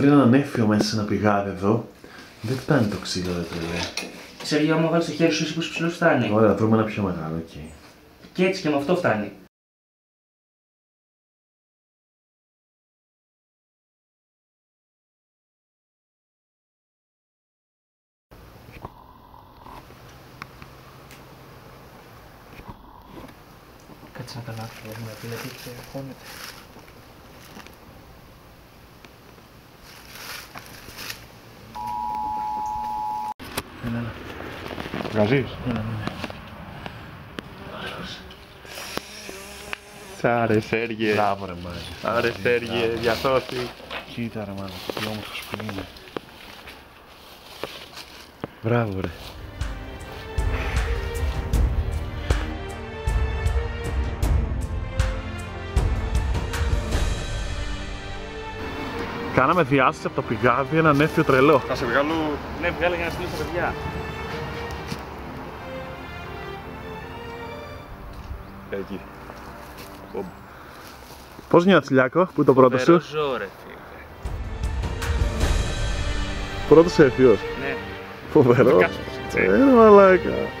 βρει έναν Έφιο μέσα σε ένα πηγάδι εδώ. Δεν φτάνει το ξύλο, ρε τρελέ. Σεργιό, άμα βάλεις το χέρι σου, είσαι πως ψηλό φτάνει. Ωραία, βρούμε ένα πιο μεγάλο, οκ. Okay. Και έτσι και με αυτό φτάνει. Κάτσε να καλά σου, γιατί χώνεται. Βγαζείς? Ναι. Άρε Σέργιε. Μπράβο ρε μάνα. Άρε Σέργιε, διασώθη. Κοίτα ρε μάνα, τι όμορφο που είναι. Μπράβο ρε. Κάναμε διάσωση από το πηγάδι, έναν Έφιο τρελό. Θα σε βγάλω... Ναι, βγάλε για να στείλω στα παιδιά. Εκεί. Πώς νιώθεις, Λιάκο, που το πρώτο σου? Ζω, ρε φίλε. Πρώτος Έφιος. Ναι. Φοβερό. Μαλάκα.